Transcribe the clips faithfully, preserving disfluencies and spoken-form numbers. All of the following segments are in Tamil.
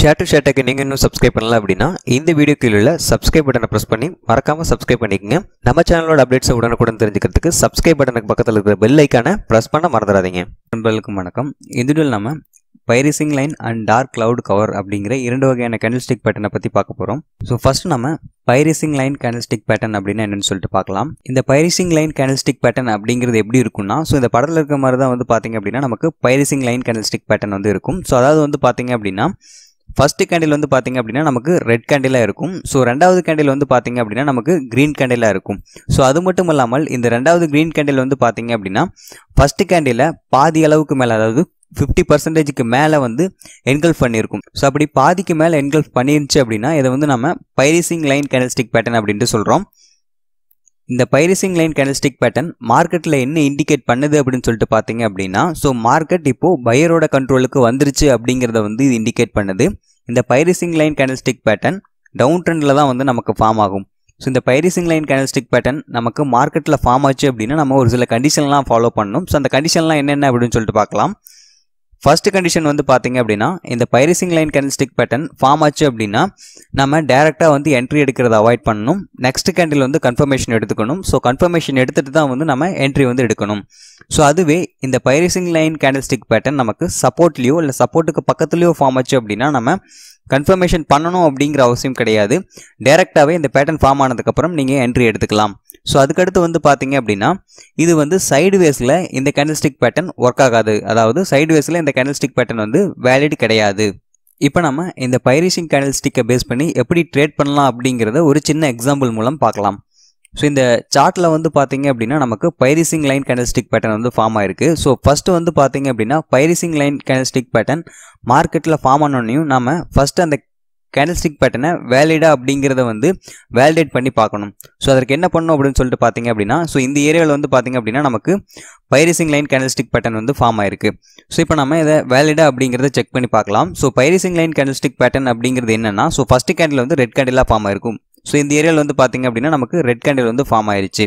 Share to share tag ninga innu subscribe pannala appadina indha video kile ulla subscribe button press panni marakama subscribe pannikenga nama channel oda updates udanukudan therinjikradhukku subscribe button ku pakkathula irukra bell icon ah press panna maradradinga nambelukku vanakkam indudul nama Piercing Line and Dark Cloud Cover அப்படிங்கற இரண்டு வகையான candlestick pattern பத்தி பார்க்க போறோம். சோ ஃபர்ஸ்ட் நாம Piercing Line candlestick pattern அப்படினா என்னன்னு சொல்லிட்டு பார்க்கலாம். இந்த Piercing Line candlestick pattern அப்படிங்கிறது எப்படி இருக்கும்னா சோ இந்த படத்துல இருக்கிற மாதிரி தான் வந்து பாத்தீங்க அப்படினா நமக்கு Piercing Line candlestick pattern வந்து இருக்கும். சோ அதாவது வந்து பாத்தீங்க அப்படினா First candle வந்து பாத்தீங்க அப்படினா நமக்கு red candle இருக்கும். சோ இரண்டாவது candle வந்து பாத்தீங்க அப்படினா நமக்கு green candle இருக்கும். சோ அது மட்டும் இல்லாமல் இந்த இரண்டாவது green candle வந்து பாத்தீங்க அப்படினா first candle பாதி அளவுக்கு மேல அதாவது fifty percent க்கு மேல வந்து engulf பண்ணிருக்கும். சோ அப்படி பாதிக்கு மேல engulf பண்ணிருச்சு அப்படினா இத வந்து நாம Piercing Line candlestick pattern அப்படினு சொல்றோம். இந்த Piercing Line candlestick pattern மார்க்கெட்ல என்ன இன்டிகேட் பண்ணுது அப்படினு சொல்லிட்டு பாத்தீங்க அப்படினா சோ மார்க்கெட் இப்போ பையரோட கண்ட்ரோலுக்கு வந்துருச்சு அப்படிங்கறத வந்து இது இன்டிகேட் பண்ணுது. இந்த Piercing Line candlestick pattern down ட்ரெண்ட்ல தான் வந்து நமக்கு ஃபார்ம் ஆகும். சோ இந்த Piercing Line candlestick pattern நமக்கு மார்க்கெட்ல ஃபார்ம் ஆச்சு அப்படினா நம்ம ஒரு சில கண்டிஷன்லாம் ஃபாலோ பண்ணனும். சோ அந்த கண்டிஷன்லாம் என்னென்ன அப்படினு சொல்லிட்டு பார்க்கலாம். First condition வந்து பாத்தீங்க அப்படினா இந்த Piercing Line candlestick pattern form ஆச்சு அப்படினா நாம டைரக்டா வந்து என்ட்ரி எடுக்கிறத அவாய்ட் பண்ணனும். நெக்ஸ்ட் கேண்டில் வந்து கன்ஃபர்மேஷன் எடுத்துக்கணும். சோ கன்ஃபர்மேஷன் எடுத்துட்டு தான் வந்து நாம என்ட்ரி வந்து எடுக்கணும். சோ அதுவே இந்த Piercing Line candlestick pattern நமக்கு சப்போர்ட்லியோ இல்ல சப்போர்ட்டுக்கு பக்கத்துலயோ form ஆச்சு அப்படினா நாம கன்ஃபர்மேஷன் பண்ணனும் அப்படிங்கற அவசியம் கிடையாது. டைரக்டாவே இந்த pattern form ஆனதுக்கு அப்புறம் நீங்க என்ட்ரி எடுத்துக்கலாம். சோ அதுக்கு அடுத்து வந்து பாத்தீங்க அப்படினா இது வந்து சைடுவேஸ்ல இந்த candlestick pattern work ஆகாது. அதாவது சைடுவேஸ்ல இந்த candlestick pattern வந்து valid கிடையாது. இப்போ நாம இந்த Piercing candlestick பேஸ் பண்ணி எப்படி ட்ரேட் பண்ணலாம் அப்படிங்கறத ஒரு சின்ன எக்ஸாம்பிள் மூலம் பார்க்கலாம். சோ இந்த சார்ட்ல வந்து பாத்தீங்க அப்படினா நமக்கு Piercing Line candlestick pattern வந்து ஃபார்ம் ஆயிருக்கு. சோ ஃபர்ஸ்ட் வந்து பாத்தீங்க அப்படினா Piercing Line candlestick pattern மார்க்கெட்ல ஃபார்ம் ஆனோன்னியும் நாம ஃபர்ஸ்ட் அந்த candlestick pattern valid அப்படிங்கறத வந்து validate பண்ணி பார்க்கணும். சோ அதற்கு என்ன பண்ணனும் அப்படினு சொல்லிட்டு பாத்தீங்க அப்படினா சோ இந்த ஏரியால வந்து பாத்தீங்க அப்படினா நமக்கு Piercing Line candlestick pattern வந்து ஃபார்ம் ஆயிருக்கு. சோ இப்போ நாம இத valid அப்படிங்கறத செக் பண்ணி பார்க்கலாம். So Piercing Line candlestick pattern அப்படிங்கறது என்னன்னா சோ first candle வந்து red candle-ஆ ஃபார்ம் ஆயிருக்கும். சோ இந்த ஏரியால வந்து பாத்தீங்க அப்படினா நமக்கு red candle வந்து ஃபார்ம் ஆயிருச்சு.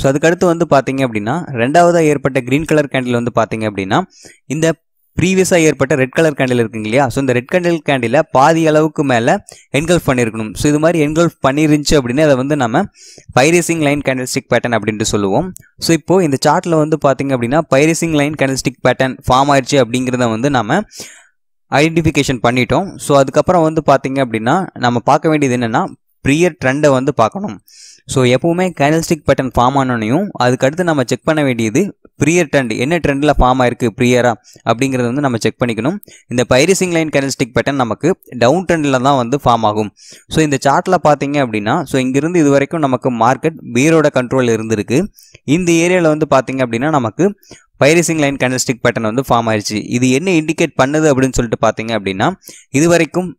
சோ அதுக்கு அடுத்து வந்து பாத்தீங்க அப்படினா இரண்டாவதா ஏற்பட்ட green color candle வந்து பாத்தீங்க அப்படினா இந்த Previous-ஆ ஏற்பட்ட ரெட் கலர் கேண்டில் இருக்குங்க இல்லையா சோ இந்த ரெட் கலர் கேண்டில பாதி அளவுக்கு மேல engulf பண்ணிருக்கணும். சோ இது மாதிரி engulf பண்ணிருந்துச்சு அப்படினா அத வந்து நாம Piercing Line candlestick pattern அப்படினு சொல்லுவோம். சோ இப்போ இந்த சார்ட்ல வந்து பாத்தீங்க அப்படினா Piercing Line candlestick pattern form ஆயிருச்சு அப்படிங்கறத வந்து நாம ஐடென்டிஃபிகேஷன் பண்ணிட்டோம். சோ அதுக்கு அப்புறம் வந்து பாத்தீங்க அப்படினா நாம பார்க்க வேண்டியது என்னன்னா prior trend-ஐ வந்து பார்க்கணும். சோ எப்பவுமே candlestick pattern ஃபார்ம் ஆனோன்னியும் அதுக்கு அடுத்து நாம செக் பண்ண வேண்டியது prior trend என்ன ட்ரெண்ட்ல ஃபார்ம் ஆயிருக்கு prior-ஆ அப்படிங்கறது வந்து நம்ம செக் பண்ணிக்கணும். இந்த Piercing Line candlestick pattern நமக்கு டவுன் ட்ரெண்ட்ல தான் வந்து ஃபார்ம் ஆகும். சோ இந்த சார்ட்ல பாத்தீங்க அப்படினா சோ இங்க இருந்து இது வரைக்கும் நமக்கு மார்க்கெட் பீரோட கண்ட்ரோல் இருந்திருக்கு. இந்த ஏரியால வந்து பாத்தீங்க அப்படினா நமக்கு Piercing Line candlestick pattern வந்து ஃபார்ம் ஆயிருச்சு. இது என்ன இன்டிகேட் பண்ணுது அப்படினு சொல்லிட்டு பாத்தீங்க அப்படினா இது வரைக்கும்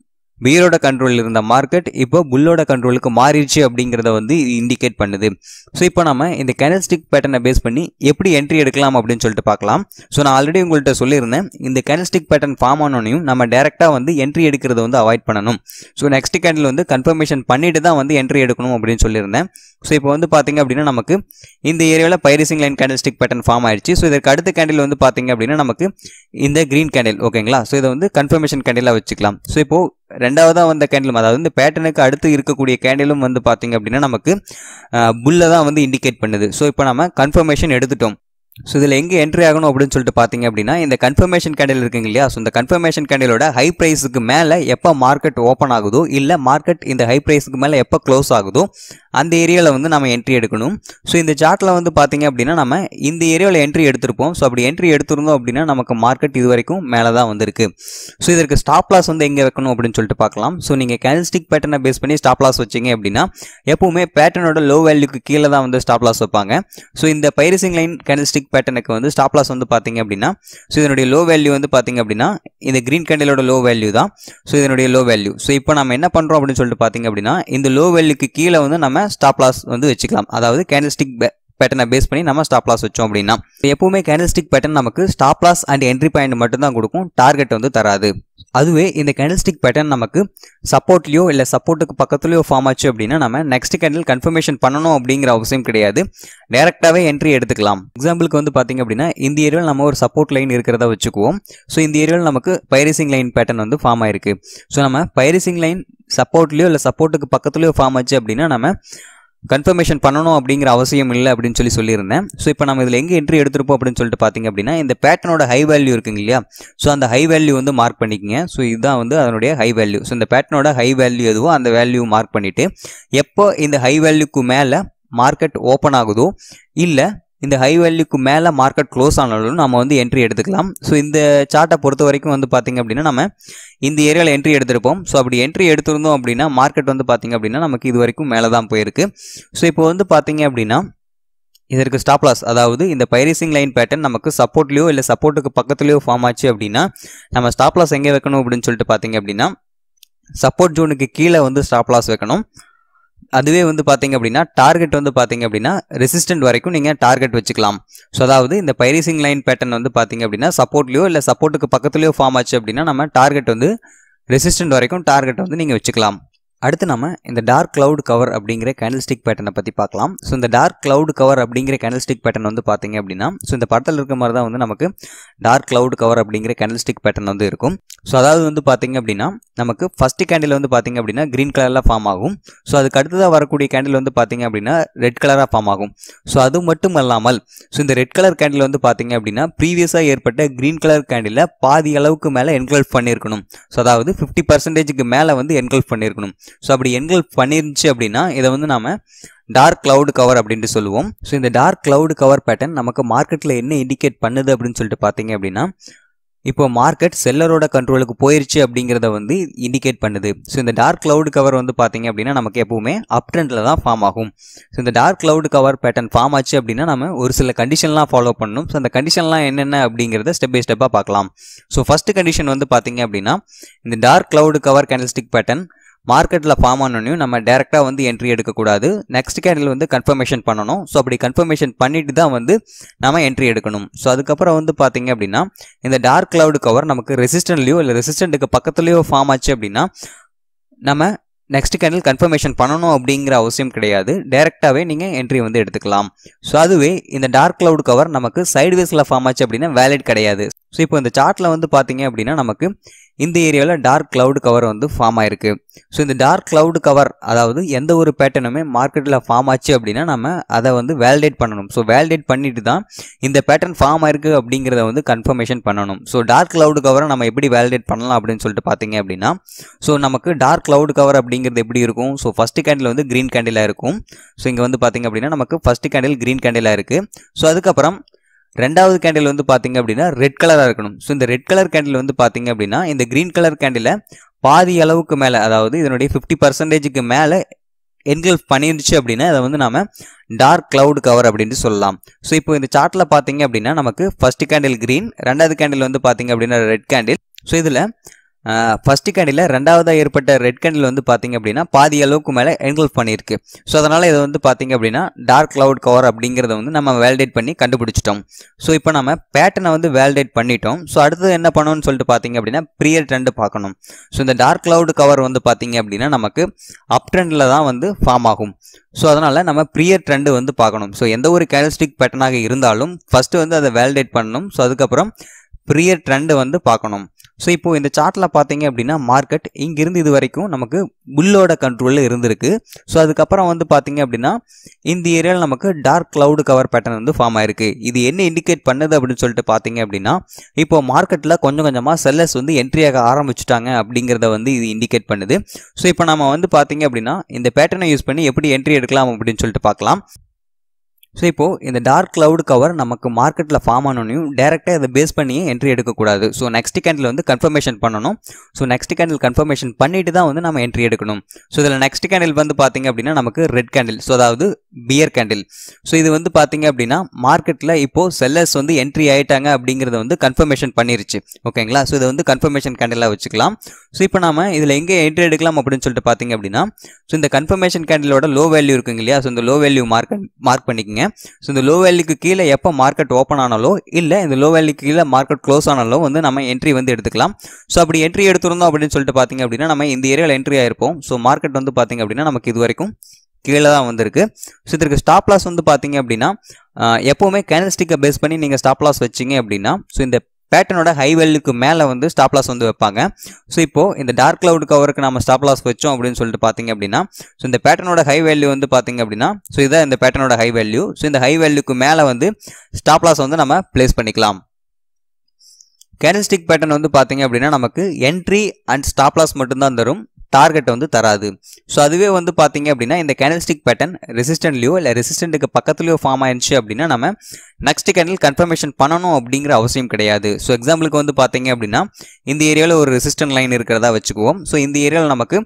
பீரோட கண்ட்ரோல் இருந்த மார்க்கெட் இப்போ புல்லோட கண்ட்ரோலுக்கு மாறிடுச்சு அப்படிங்கறத வந்து இன்டிகேட் பண்ணுது. சோ இப்போ நாம இந்த candlestick pattern-ஐ பேஸ் பண்ணி எப்படி என்ட்ரி எடுக்கலாம் அப்படினு சொல்லிட்டு பார்க்கலாம். சோ நான் ஆல்ரெடி உங்கள்ட்ட சொல்லிருந்தேன் இந்த candlestick pattern ஃபார்ம் ஆனோன்னியும் நம்ம டைரக்டா வந்து என்ட்ரி எடுக்கிறத வந்து அவாய்ட் பண்ணனும். சோ நெக்ஸ்ட் கேண்டில் வந்து கன்ஃபர்மேஷன் பண்ணிட்டு தான் வந்து என்ட்ரி எடுக்கணும் அப்படினு சொல்லிருந்தேன். சோ இப்போ வந்து பாத்தீங்க அப்படினா நமக்கு இந்த ஏரியால Piercing Line candlestick pattern form ஆயிருச்சு. சோ இதற்கு அடுத்த கேண்டில் வந்து பாத்தீங்க அப்படினா நமக்கு இந்த green candle ஓகேங்களா. சோ இத வந்து கன்ஃபர்மேஷன் கேண்டிலா வெச்சுக்கலாம். சோ இப்போ இரண்டாவதா வந்த கேண்டிலும் அதாவது இந்த பேட்டர்னுக்கு அடுத்து இருக்கக்கூடிய கேண்டிலும் வந்து பாத்தீங்க அப்படினா நமக்கு புல்ல தான் வந்து இன்டிகேட் பண்ணுது. சோ இப்போ நாம கன்ஃபர்மேஷன் எடுத்துட்டோம். சோ இதுல எங்க என்ட்ரி ஆகணும் அப்படினு சொல்லிட்டு பாத்தீங்க அப்படினா இந்த கன்ஃபர்மேஷன் கேண்டில் இருக்குங்க இல்லையா சோ இந்த கன்ஃபர்மேஷன் கேண்டிலோட ஹை பிரைஸ்க்கு மேல எப்ப மார்க்கெட் ஓபன் ஆகுதோ இல்ல மார்க்கெட் இந்த ஹை பிரைஸ்க்கு மேல எப்ப க்ளோஸ் ஆகுதோ அந்த ஏரியால வந்து நாம என்ட்ரி எடுக்கணும். சோ இந்த சார்ட்ல வந்து பாத்தீங்க அப்படினா நாம இந்த ஏரியால என்ட்ரி எடுத்துறோம். சோ அப்படி என்ட்ரி எடுத்துறோம் அப்படினா நமக்கு மார்க்கெட் இதுவரைக்கும் மேல தான் வந்திருக்கு. சோ இதற்கு ஸ்டாப் லாஸ் வந்து எங்க வைக்கணும் அப்படினு சொல்லிட்டு பார்க்கலாம். சோ நீங்க candlestick pattern-ஐ பேஸ் பண்ணி ஸ்டாப் லாஸ் வச்சீங்க அப்படினா எப்பவுமே pattern-ஓட low value-க்கு கீழ தான் வந்து ஸ்டாப் லாஸ் வைப்பாங்க. சோ இந்த Piercing Line candlestick pattern-க்கு வந்து ஸ்டாப் லாஸ் வந்து பாத்தீங்க அப்படினா சோ இதனுடைய low value வந்து பாத்தீங்க அப்படினா இந்த green candle-ஓட low value தான். சோ இதனுடைய low value. சோ இப்போ நாம என்ன பண்றோம் அப்படினு சொல்லிட்டு பாத்தீங்க அப்படினா இந்த low value-க்கு கீழ வந்து நாம stop loss வந்து வெச்சுக்கலாம். அதாவது candlestick pattern base பண்ணி நம்ம stop loss வச்சோம் அப்படினா எப்பவுமே candlestick pattern நமக்கு stop loss and entry point மட்டும் தான் கொடுக்கும் target வந்து தராது அதுவே இந்த candlestick pattern நமக்கு support லியோ இல்ல supportக்கு பக்கத்துலயோ form ஆச்சு அப்படினா நாம next candle confirmation பண்ணனும் அப்படிங்கற அவசியம் கிடையாது டைரக்டாவே entry எடுத்துக்கலாம் எக்ஸாம்பிளுக்கு வந்து பாத்தீங்க அப்படினா இந்த ஏரியால நம்ம ஒரு support line இருக்குறதா வெச்சுக்குவோம் சோ இந்த ஏரியால நமக்கு piercing line pattern வந்து form ஆயிருக்கு சோ நாம piercing line support லியோ இல்ல supportக்கு பக்கத்துலயோ form ஆச்சு அப்படினா நாம Confirmation பண்ணனும் அப்படிங்கற அவசியம் இல்ல அப்படினு சொல்லி சொல்லிருந்தேன் சோ இப்போ நாம இதுல எங்க என்ட்ரி எடுத்துறோம் அப்படினு சொல்லிட்டு பாத்தீங்க அப்படினா இந்த பேட்டர்னோட ஹை வேல்யூ இருக்குங்கலையா சோ அந்த ஹை வேல்யூ வந்து மார்க் பண்ணிக்கங்க சோ இதுதான் வந்து அதனுடைய ஹை வேல்யூ சோ இந்த பேட்டர்னோட ஹை வேல்யூ எதுவோ அந்த வேல்யூ மார்க் பண்ணிட்டு எப்போ இந்த ஹை வேல்யூக்கு மேல மார்க்கெட் ஓபன் ஆகுதோ இல்ல இந்த ஹை வேல்யூக்கு மேல மார்க்கெட் க்ளோஸ் ஆனாலும் நாம வந்து என்ட்ரி எடுத்துக்கலாம் சோ இந்த சார்ட்ட பொறுத்த வரைக்கும் வந்து பாத்தீங்க அப்படினா நாம இந்த ஏரியால என்ட்ரி எடுத்துறோம் சோ அப்படி என்ட்ரி எடுத்துறோம் அப்படினா மார்க்கெட் வந்து பாத்தீங்க அப்படினா நமக்கு இது வரைக்கும் மேல தான் போய் இருக்கு சோ இப்போ வந்து பாத்தீங்க அப்படினா இதற்கு ஸ்டாப் லாஸ் அதாவது இந்த piercing line pattern நமக்கு support லியோ இல்ல supportக்கு பக்கத்துலயோ ஃபார்ம் ஆச்சு அப்படினா நாம ஸ்டாப் லாஸ் எங்க வைக்கணும் அப்படினு சொல்லிட்டு பாத்தீங்க அப்படினா support zone க்கு கீழ வந்து ஸ்டாப் லாஸ் வைக்கணும் அதுவே வந்து பாத்தீங்க அப்படினா டார்கெட் வந்து பாத்தீங்க அப்படினா ரெசிஸ்டன்ட் வரைக்கும் நீங்க டார்கெட் வெச்சுக்கலாம் சோ அதாவது இந்த piercing line pattern வந்து பாத்தீங்க அப்படினா support லியோ இல்ல supportக்கு பக்கத்துலயோ ஃபார்ம் ஆச்சு அப்படினா நம்ம டார்கெட் வந்து ரெசிஸ்டன்ட் வரைக்கும் டார்கெட் வந்து நீங்க வெச்சுக்கலாம் அடுத்து நாம இந்த dark cloud cover அப்படிங்கற candlestick pattern பத்தி பார்க்கலாம் சோ இந்த dark cloud cover அப்படிங்கற candlestick pattern வந்து பாத்தீங்க அப்படினா சோ இந்த படத்துல இருக்க மாதிரி தான் வந்து நமக்கு dark cloud cover அப்படிங்கற candlestick pattern வந்து இருக்கும் சோ அதாவது வந்து பாத்தீங்க அப்படினா நமக்கு first candle வந்து பாத்தீங்க அப்படினா green கலர்ல ஃபார்ம் ஆகும் சோ அதுக்கு அடுத்துதா வரக்கூடிய candle வந்து பாத்தீங்க அப்படினா red கலரா ஃபார்ம் ஆகும் சோ அது மட்டும் அல்லாமல் சோ இந்த red கலர் candle வந்து பாத்தீங்க அப்படினா பிரீவியஸா ஏற்பட்ட green கலர் candleல பாதி அளவுக்கு மேல engulf பண்ணியிருக்கணும் சோ அதாவது fifty percent க்கு மேல வந்து engulf பண்ணியிருக்கணும் So, அப்படி என்கல்ஃப் பண்ணிருந்துச்சு அப்படினா இத வந்து நாம dark cloud cover அப்படினு சொல்லுவோம் சோ இந்த dark cloud cover pattern நமக்கு மார்க்கெட்ல என்ன இன்டிகேட் பண்ணுது அப்படினு சொல்லிட்டு பாத்தீங்க அப்படினா இப்போ மார்க்கெட் செல்லரோட கண்ட்ரோலுக்கு போயிருச்சு அப்படிங்கறத வந்து இன்டிகேட் பண்ணுது சோ இந்த dark cloud cover வந்து பாத்தீங்க அப்படினா நமக்கு எப்பவுமே அப் ட்ரெண்ட்ல தான் ஃபார்ம் ஆகும் சோ இந்த dark cloud cover pattern form ஆச்சு அப்படினா நாம ஒரு சில கண்டிஷன்லாம் ஃபாலோ பண்ணனும் சோ அந்த கண்டிஷன்லாம் என்னென்ன அப்படிங்கறத ஸ்டெப் பை ஸ்டெப்பா பார்க்கலாம் சோ ஃபர்ஸ்ட் கண்டிஷன் வந்து பாத்தீங்க அப்படினா இந்த dark cloud cover candlestick pattern மார்க்கெட்ல ஃபார்ம் ஆனனும் நம்ம டைரக்டா வந்து என்ட்ரி எடுக்க கூடாது நெக்ஸ்ட் கேண்டில் வந்து கன்ஃபர்மேஷன் பண்ணனும் சோ அப்படி கன்ஃபர்மேஷன் பண்ணிட்டு தான் வந்து நாம என்ட்ரி எடுக்கணும் சோ அதுக்கு அப்புறம் வந்து பாத்தீங்க அப்படினா இந்த dark cloud cover நமக்கு ரெசிஸ்டன்ட்லியோ இல்ல ரெசிஸ்டன்ட்க்கு பக்கத்துலயோ ஃபார்ம் ஆச்சு அப்படினா நாம நெக்ஸ்ட் கேண்டில் கன்ஃபர்மேஷன் பண்ணனும் அப்படிங்கற அவசியம் கிடையாது டைரக்டாவே நீங்க என்ட்ரி வந்து எடுத்துக்கலாம் சோ அதுவே இந்த dark cloud cover நமக்கு சைடுவேஸ்ல ஃபார்ம் ஆச்சு அப்படினா வேலிட் கிடையாது சோ இப்போ இந்த சார்ட்ல வந்து பாத்தீங்க அப்படினா நமக்கு இந்த ஏரியால dark cloud cover வந்து ஃபார்ம் ஆயிருக்கு சோ இந்த dark cloud cover அதாவது எந்த ஒரு பேட்டர்னுமே மார்க்கெட்ல ஃபார்ம் ஆச்சு அப்படினா நாம அத வந்து வேலிடேட் பண்ணனும் சோ வேலிடேட் பண்ணிட்டு தான் இந்த பேட்டர்ன் ஃபார்ம் ஆயிருக்கு அப்படிங்கறதை வந்து கன்ஃபர்மேஷன் பண்ணனும் சோ dark cloud cover நாம எப்படி வேலிடேட் பண்ணலாம் அப்படினு சொல்லிட்டு பாத்தீங்க அப்படினா சோ நமக்கு dark cloud cover அப்படிங்கிறது எப்படி இருக்கும் சோ first candle வந்து green candle ஆ இருக்கும் சோ இங்க வந்து பாத்தீங்க அப்படினா நமக்கு first candle green candle ஆ இருக்கு சோ அதுக்கு அப்புறம் இரண்டாவது கேண்டில் வந்து பாத்தீங்க அப்படினா ரெட் கலரா இருக்கணும் சோ இந்த ரெட் கலர் கேண்டில் வந்து பாத்தீங்க அப்படினா இந்த green கலர் கேண்டில பாதி அளவுக்கு மேல அதாவது இதனுடைய fifty percent க்கு மேல என்கல்ஃப் பண்ணிருச்சு அப்படினா அத வந்து நாம dark cloud cover அப்படினு சொல்லலாம் சோ இப்போ இந்த சார்ட்ல பாத்தீங்க அப்படினா நமக்கு first candle green இரண்டாவது கேண்டில் வந்து பாத்தீங்க அப்படினா ரெட் கேண்டில் சோ இதுல ஃபர்ஸ்ட் கேண்டில்ல இரண்டாவதா ஏற்பட்ட ரெட் கேண்டில் வந்து பாத்தீங்க அப்படினா பாதி அளவுக்கு மேல என்கல்ஃப் பண்ணிருக்கு சோ அதனால இது வந்து பாத்தீங்க அப்படினா dark cloud cover அப்படிங்கறதை வந்து நம்ம வேலிடேட் பண்ணி கண்டுபிடிச்சிட்டோம் சோ இப்போ நாம பேட்டர்னை வந்து வேலிடேட் பண்ணிட்டோம் சோ அடுத்து என்ன பண்ணனும்னு சொல்லிட்டு பாத்தீங்க அப்படினா ப்ரீவியஸ் ட்ரெண்ட் பார்க்கணும் சோ இந்த dark cloud cover வந்து பாத்தீங்க அப்படினா நமக்கு அப் ட்ரெண்ட்ல தான் வந்து ஃபார்ம் ஆகும் சோ அதனால நம்ம ப்ரீவியஸ் ட்ரெண்ட் வந்து பார்க்கணும் சோ எந்த ஒரு candlestick பேட்டர்னாக இருந்தாலும் ஃபர்ஸ்ட் வந்து அதை வேலிடேட் பண்ணனும் சோ அதுக்கு அப்புறம் ப்ரீவியஸ் ட்ரெண்ட் வந்து பார்க்கணும் சோ இப்போ இந்த சார்ட்ல பாத்தீங்க அப்படினா மார்க்கெட் இங்க இருந்து இது வரைக்கும் நமக்கு புல்லோட கண்ட்ரோல்ல இருந்திருக்கு சோ அதுக்கு அப்புறம் வந்து பாத்தீங்க அப்படினா இந்த ஏரியால நமக்கு dark cloud cover pattern வந்து ஃபார்ம் ஆயிருக்கு இது என்ன இன்டிகேட் பண்ணுது அப்படினு சொல்லிட்டு பாத்தீங்க அப்படினா இப்போ மார்க்கெட்ல கொஞ்சம் கொஞ்சமா sellers வந்து என்ட்ரி ஆக ஆரம்பிச்சிட்டாங்க அப்படிங்கறதை வந்து இது இன்டிகேட் பண்ணுது சோ இப்போ நாம வந்து பாத்தீங்க அப்படினா இந்த பேட்டர்னை யூஸ் பண்ணி எப்படி என்ட்ரி எடுக்கலாம் அப்படினு சொல்லிட்டு பார்க்கலாம் சோ இப்போ இந்த dark cloud cover நமக்கு மார்க்கெட்ல ஃபார்ம் ஆனனும் டைரக்டா இத பேஸ் பண்ணி என்ட்ரி எடுக்க கூடாது சோ நெக்ஸ்ட் கேண்டில் வந்து கன்ஃபர்மேஷன் பண்ணனும் சோ நெக்ஸ்ட் கேண்டில் கன்ஃபர்மேஷன் பண்ணிட்டு தான் வந்து நாம என்ட்ரி எடுக்கணும் சோ இதல நெக்ஸ்ட் கேண்டில் வந்து பாத்தீங்க அப்படினா நமக்கு ரெட் கேண்டில் சோ அதாவது பியர் கேண்டில் சோ இது வந்து பாத்தீங்க அப்படினா மார்க்கெட்ல இப்போ sellers வந்து என்ட்ரி ஆயிட்டாங்க அப்படிங்கறதை வந்து கன்ஃபர்மேஷன் பண்ணிருச்சு ஓகேங்களா சோ இத வந்து கன்ஃபர்மேஷன் கேண்டிலா வெச்சுக்கலாம் சோ இப்போ நாம இதல எங்க என்ட்ரி எடுக்கலாம் அப்படினு சொல்லிட்டு பாத்தீங்க அப்படினா சோ இந்த கன்ஃபர்மேஷன் கேண்டிலோட லோ வேல்யூ இருக்குங்கலையா சோ இந்த லோ வேல்யூ மார்க் மார்க் பண்ணிக்கங்க பண்ணிருக்கேன். ஸோ இந்த லோ வேல்யூக்கு கீழே எப்போ மார்க்கெட் ஓப்பன் ஆனாலோ இல்லை இந்த லோ வேல்யூக்கு கீழே மார்க்கெட் க்ளோஸ் ஆனாலோ வந்து நம்ம என்ட்ரி வந்து எடுத்துக்கலாம். ஸோ அப்படி என்ட்ரி எடுத்துருந்தோம் அப்படின்னு சொல்லிட்டு பார்த்தீங்க அப்படின்னா நம்ம இந்த ஏரியாவில் என்ட்ரி ஆயிருப்போம். ஸோ மார்க்கெட் வந்து பார்த்தீங்க அப்படின்னா நமக்கு இது வரைக்கும் கீழே தான் வந்திருக்கு. ஸோ இதற்கு ஸ்டாப் லாஸ் வந்து பார்த்தீங்க அப்படின்னா எப்போவுமே கேண்டில் ஸ்டிக்கை பேஸ் பண்ணி நீங்கள் ஸ்டாப் லாஸ் வச்சிங்க அப்படின்னா ஸோ இந்த பேட்டர்னோட ஹை வேல்யூக்கு மேலே வந்து ஸ்டாப் லாஸ் வந்து வைப்பாங்க. ஸோ இப்போது இந்த டார்க் கிளவுட் கவருக்கு நம்ம ஸ்டாப் லாஸ் வச்சோம் அப்படின்னு சொல்லிட்டு பார்த்தீங்க அப்படின்னா ஸோ இந்த பேட்டர்னோட ஹை வேல்யூ வந்து பார்த்தீங்க அப்படின்னா ஸோ இதான் இந்த பேட்டர்னோட ஹை வேல்யூ. ஸோ இந்த ஹை வேல்யூக்கு மேலே வந்து ஸ்டாப் லாஸ் வந்து நம்ம பிளேஸ் பண்ணிக்கலாம். கேண்டில் ஸ்டிக் பேட்டர்ன் வந்து பார்த்தீங்க அப்படின்னா நமக்கு என்ட்ரி அண்ட் ஸ்டாப் லாஸ் மட்டும்தான் தரும், டார்கெட் வந்து தராது. ஸோ அதுவே வந்து பார்த்தீங்க அப்படின்னா இந்த கேண்டில்ஸ்டிக் பேட்டர்ன் ரெசிஸ்டன்ட்லையோ இல்லை ரெசிஸ்டன்ட்டுக்கு பக்கத்துலையோ ஃபார்ம் ஆயிருச்சு அப்படின்னா நம்ம நெக்ஸ்ட் கேண்டில் கன்ஃபர்மேஷன் பண்ணணும் அப்படிங்கிற அவசியம் கிடையாது. ஸோ எக்ஸாம்பிளுக்கு வந்து பார்த்தீங்க அப்படின்னா இந்த ஏரியாவில் ஒரு ரெசிஸ்டன்ட் லைன் இருக்கிறதா வச்சுக்குவோம். ஸோ இந்த ஏரியாவில் நமக்கு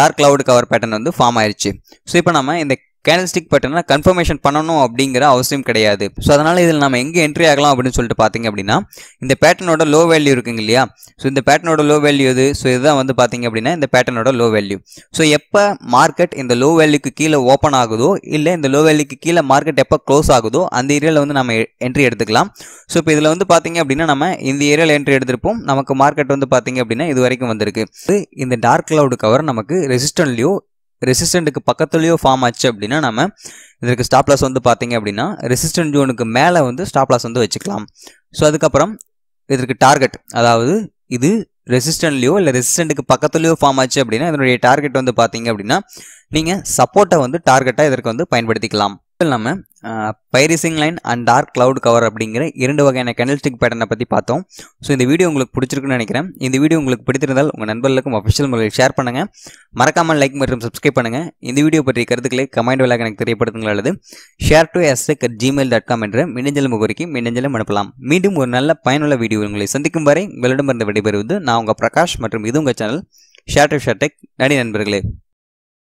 டார்க் கிளவுட் கவர் பேட்டர்ன் வந்து ஃபார்ம் ஆயிருச்சு. ஸோ இப்போ நம்ம இந்த கேண்டில்ஸ்டிக் பேட்டர்னை கன்ஃபர்மேஷன் பண்ணணும் அப்படிங்கிற அவசியம் கிடையாது. ஸோ அதனால் இதில் நம்ம எங்கே என்ட்ரி ஆகலாம் அப்படின்னு சொல்லிட்டு பார்த்தீங்க அப்படின்னா இந்த பேட்டர்னோட லோ வேல்யூ இருக்குங்க இல்லையா. ஸோ இந்த பேட்டர்னோட லோ வேல்யூ இது. ஸோ இதுதான் வந்து பார்த்தீங்க அப்படின்னா இந்த பேட்டர்னோட லோ வேல்யூ. ஸோ எப்போ மார்க்கெட் இந்த லோ வேல்யூக்கு கீழே ஓப்பன் ஆகுதோ இல்லை இந்த லோ வேல்யூக்கு கீழே மார்க்கெட் எப்போ க்ளோஸ் ஆகுதோ அந்த ஏரியாவில் வந்து நம்ம என்ட்ரி எடுத்துக்கலாம். ஸோ இப்போ இதில் வந்து பார்த்தீங்க அப்படின்னா நம்ம இந்த ஏரியாவில் என்ட்ரி எடுத்துருப்போம். நமக்கு மார்க்கெட் வந்து பார்த்தீங்க அப்படின்னா இது வரைக்கும் வந்திருக்கு. இந்த டார்க் கிளவுட் கவர் நமக்கு ரெசிஸ்டன்ட்லையோ ரெசிஸ்டண்ட்டுக்கு பக்கத்துலையோ ஃபார்ம் ஆச்சு அப்படின்னா நம்ம இதற்கு ஸ்டாப் லாஸ் வந்து பார்த்தீங்க அப்படின்னா ரெசிஸ்டன்ட் ஜோனுக்கு மேலே வந்து ஸ்டாப் லாஸ் வந்து வச்சுக்கலாம். ஸோ அதுக்கப்புறம் இதற்கு டார்கெட், அதாவது இது ரெசிஸ்டன்ட்லையோ இல்லை ரெசிஸ்டண்ட்டுக்கு பக்கத்துலையோ ஃபார்ம் ஆச்சு அப்படின்னா இதனுடைய டார்கெட் வந்து பார்த்தீங்க அப்படின்னா நீங்கள் சப்போர்ட்டை வந்து டார்கெட்டாக இதற்கு வந்து பயன்படுத்திக்கலாம். நம்ம piercing line and dark cloud cover அப்படிங்கிற இரண்டு வகையான கேண்டில்ஸ்டிக் பேட்டர்னை பற்றி பார்த்தோம். ஸோ இந்த வீடியோ உங்களுக்கு பிடிச்சிருக்குன்னு நினைக்கிறேன். இந்த வீடியோ உங்களுக்கு பிடித்திருந்தால் உங்கள் நண்பர்களுக்கும் அஃபிஷியல் முறையில் ஷேர் பண்ணுங்கள். மறக்காமல் லைக் மற்றும் சப்ஸ்கிரைப் பண்ணுங்கள். இந்த வீடியோ பற்றிய கருத்துக்களை கமெண்ட் வழியாக எனக்கு தெரியப்படுத்துங்கள் அல்லது ஷேர் டு எஸ்எக் அட் ஜிமெயில் டாட் காம் என்ற மின்னஞ்சல் முகவரிக்கு மின்னஞ்சலும் அனுப்பலாம். மீண்டும் ஒரு நல்ல பயனுள்ள வீடியோ உங்களை சந்திக்கும் வரை உங்களிடமிருந்து விடைபெறுவது நான் உங்கள் பிரகாஷ் மற்றும் இது உங்கள் channel share to share tech. நன்றி நண்பர்களே.